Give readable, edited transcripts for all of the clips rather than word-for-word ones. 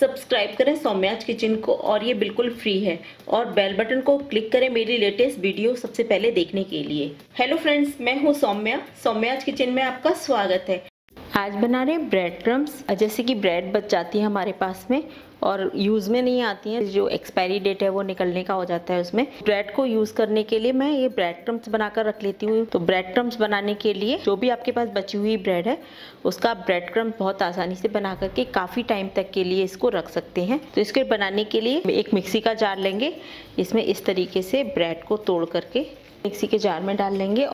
Subscribe करें Saumya's kitchen को, और ये बिल्कुल फ्री है। और बेल बटन को क्लिक करें मेरी लेटेस्ट वीडियो सबसे पहले देखने के लिए। हेलो फ्रेंड्स, मैं हूँ सौम्या, सौम्याज किचन में आपका स्वागत है। आज बना रहे ब्रेड क्रम्स। जैसे कि ब्रेड बच जाती है हमारे पास में और यूज़ में नहीं आती है, जो एक्सपायरी डेट है वो निकलने का हो जाता है उसमें। ब्रेड को यूज़ करने के लिए मैं ये ब्रेड क्रम्स बनाकर रख लेती हूँ। तो ब्रेड क्रम्स बनाने के लिए जो भी आपके पास बची हुई ब्रेड है उसका ब्रेड क्रम्स बहुत आसानी से बना करके काफ़ी टाइम तक के लिए इसको रख सकते हैं। तो इसके बनाने के लिए एक मिक्सी का जार लेंगे, इसमें इस तरीके से ब्रेड को तोड़ करके मिक्सी के जार में डाल लेंगे।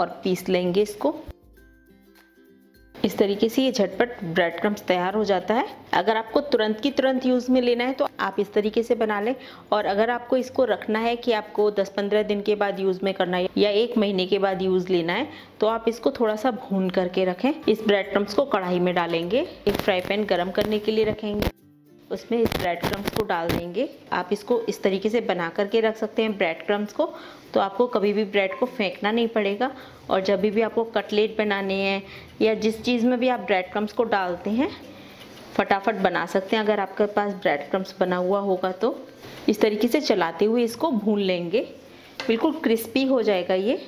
और पीस लेंगे इसको। इस तरीके से ये झटपट ब्रेड क्रम्स तैयार हो जाता है। अगर आपको तुरंत की तुरंत यूज़ में लेना है तो आप इस तरीके से बना लें। और अगर आपको इसको रखना है कि आपको 10-15 दिन के बाद यूज़ में करना है या 1 महीने के बाद यूज़ लेना है, तो आप इसको थोड़ा सा भून करके रखें। इस ब्रेड क्रम्स को कढ़ाई में डालेंगे। एक फ्राई पैन गर्म करने के लिए रखेंगे, उसमें इस ब्रेड क्रम्स को डाल देंगे। आप इसको इस तरीके से बना करके रख सकते हैं ब्रेड क्रम्स को, तो आपको कभी भी ब्रेड को फेंकना नहीं पड़ेगा। और जब भी आपको कटलेट बनाने हैं या जिस चीज़ में भी आप ब्रेड क्रम्स को डालते हैं, फटाफट बना सकते हैं अगर आपके पास ब्रेड क्रम्स बना हुआ होगा। तो इस तरीके से चलाते हुए इसको भून लेंगे, बिल्कुल क्रिस्पी हो जाएगा ये।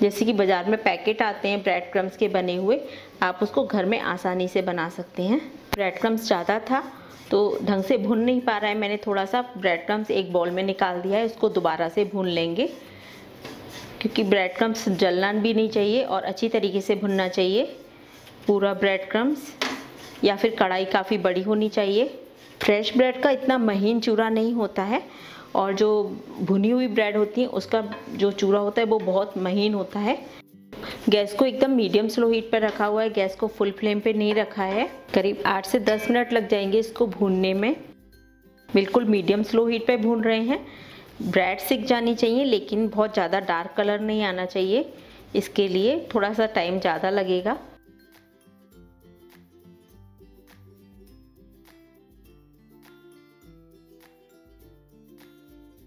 जैसे कि बाज़ार में पैकेट आते हैं ब्रेड क्रम्स के बने हुए, आप उसको घर में आसानी से बना सकते हैं। ब्रेड क्रम्स ज़्यादा था तो ढंग से भून नहीं पा रहा है, मैंने थोड़ा सा ब्रेड क्रम्स एक बाउल में निकाल दिया है। इसको दोबारा से भून लेंगे क्योंकि ब्रेड क्रम्स जलना भी नहीं चाहिए और अच्छी तरीके से भुनना चाहिए पूरा ब्रेड क्रम्स। या फिर कढ़ाई काफ़ी बड़ी होनी चाहिए। फ्रेश ब्रेड का इतना महीन चूरा नहीं होता है, और जो भुनी हुई ब्रेड होती है उसका जो चूरा होता है वो बहुत महीन होता है। गैस को एकदम मीडियम स्लो हीट पर रखा हुआ है, गैस को फुल फ्लेम पे नहीं रखा है। करीब 8 से 10 मिनट लग जाएंगे इसको भूनने में। बिल्कुल मीडियम स्लो हीट पे भून रहे हैं। ब्रेड सिक जानी चाहिए लेकिन बहुत ज़्यादा डार्क कलर नहीं आना चाहिए, इसके लिए थोड़ा सा टाइम ज़्यादा लगेगा।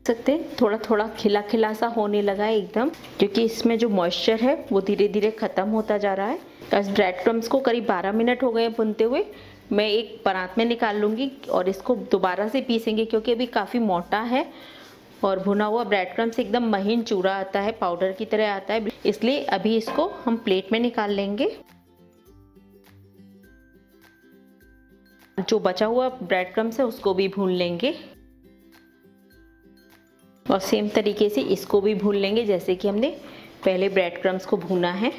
सकते हैं थोड़ा थोड़ा खिला खिला सा होने लगा है एकदम, क्योंकि इसमें जो मॉइस्चर है वो धीरे धीरे ख़त्म होता जा रहा है। इस ब्रेड क्रम्स को करीब 12 मिनट हो गए भुनते हुए। मैं एक परात में निकाल लूँगी और इसको दोबारा से पीसेंगे क्योंकि अभी काफ़ी मोटा है और भुना हुआ ब्रेड क्रम्स एकदम महीन चूरा आता है, पाउडर की तरह आता है। इसलिए अभी इसको हम प्लेट में निकाल लेंगे। जो बचा हुआ ब्रेड क्रम्स है उसको भी भून लेंगे और सेम तरीके से इसको भी भून लेंगे जैसे कि हमने पहले ब्रेड क्रम्स को भूना है।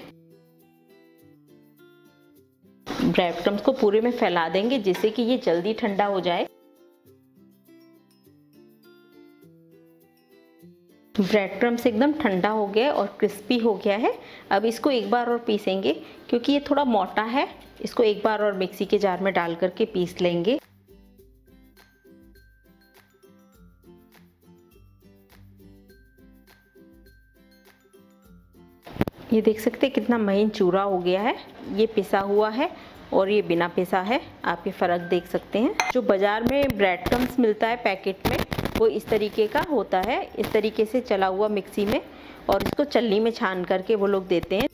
ब्रेड क्रम्स को पूरे में फैला देंगे जिससे कि ये जल्दी ठंडा हो जाए। ब्रेड क्रम्स एकदम ठंडा हो गया है और क्रिस्पी हो गया है। अब इसको एक बार और पीसेंगे क्योंकि ये थोड़ा मोटा है। इसको एक बार और मिक्सी के जार में डाल करके पीस लेंगे। ये देख सकते हैं कितना महीन चूरा हो गया है। ये पिसा हुआ है और ये बिना पिसा है, आप ये फ़र्क देख सकते हैं। जो बाज़ार में ब्रेड क्रम्स मिलता है पैकेट में वो इस तरीके का होता है, इस तरीके से चला हुआ मिक्सी में, और इसको चलनी में छान करके वो लोग देते हैं।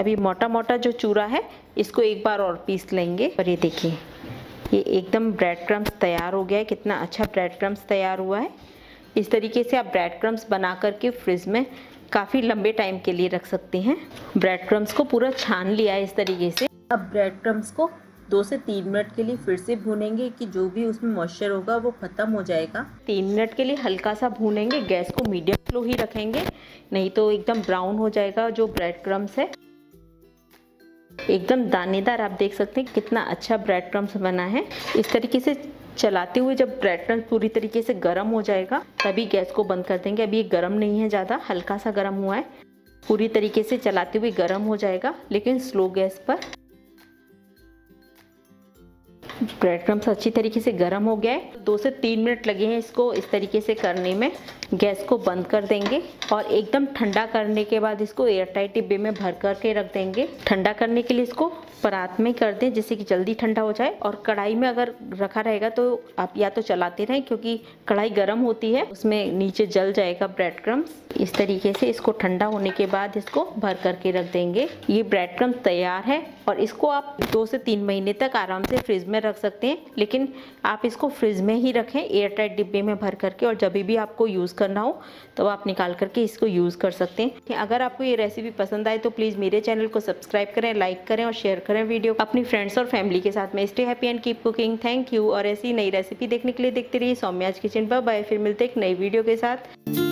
अभी मोटा मोटा जो चूरा है इसको एक बार और पीस लेंगे। और ये देखिए, ये एकदम ब्रेड क्रम्स तैयार हो गया है। कितना अच्छा ब्रेड क्रम्स तैयार हुआ है। इस तरीके से आप ब्रेड क्रम्स बना करके फ्रिज में काफ़ी लंबे टाइम के लिए रख सकते हैं। ब्रेड क्रम्स को पूरा छान लिया है इस तरीके से। अब ब्रेड क्रम्स को 2 से 3 मिनट के लिए फिर से भूनेंगे कि जो भी उसमें मॉइस्चर होगा वो ख़त्म हो जाएगा। 3 मिनट के लिए हल्का सा भूनेंगे। गैस को मीडियम स्लो ही रखेंगे, नहीं तो एकदम ब्राउन हो जाएगा जो ब्रेड क्रम्स है। एकदम दानेदार, आप देख सकते हैं कितना अच्छा ब्रेड क्रम्स बना है। इस तरीके से चलाते हुए जब ब्रेड क्रम्स पूरी तरीके से गर्म हो जाएगा तभी गैस को बंद कर देंगे। अभी ये गर्म नहीं है, ज़्यादा हल्का सा गर्म हुआ है। पूरी तरीके से चलाते हुए गर्म हो जाएगा लेकिन स्लो गैस पर। ब्रेड क्रम्स अच्छी तरीके से गर्म हो गया है। 2 से 3 मिनट लगे हैं इसको इस तरीके से करने में। गैस को बंद कर देंगे और एकदम ठंडा करने के बाद इसको एयरटाइट डिब्बे में भर करके रख देंगे। ठंडा करने के लिए इसको परात में कर दें जिससे कि जल्दी ठंडा हो जाए। और कढ़ाई में अगर रखा रहेगा तो आप या तो चलाते रहें क्योंकि कढ़ाई गर्म होती है, उसमें नीचे जल जाएगा ब्रेड क्रम्स। इस तरीके से इसको ठंडा होने के बाद इसको भर करके रख देंगे। ये ब्रेड क्रम्स तैयार है और इसको आप 2 से 3 महीने तक आराम से फ्रिज में रख सकते हैं, लेकिन आप इसको फ्रिज में ही रखें एयरटाइट डिब्बे में भर करके। और जब भी आपको यूज़ करना हो तो आप निकाल करके इसको यूज़ कर सकते हैं। अगर आपको ये रेसिपी पसंद आए तो प्लीज़ मेरे चैनल को सब्सक्राइब करें, लाइक करें और शेयर करें वीडियो अपनी फ्रेंड्स और फैमिली के साथ में। Stay happy and keep cooking. Thank you. और ऐसी नई रेसिपी देखने के लिए देखते रहिए सौम्याज किचन। Bye bye. फिर मिलते एक नई वीडियो के साथ।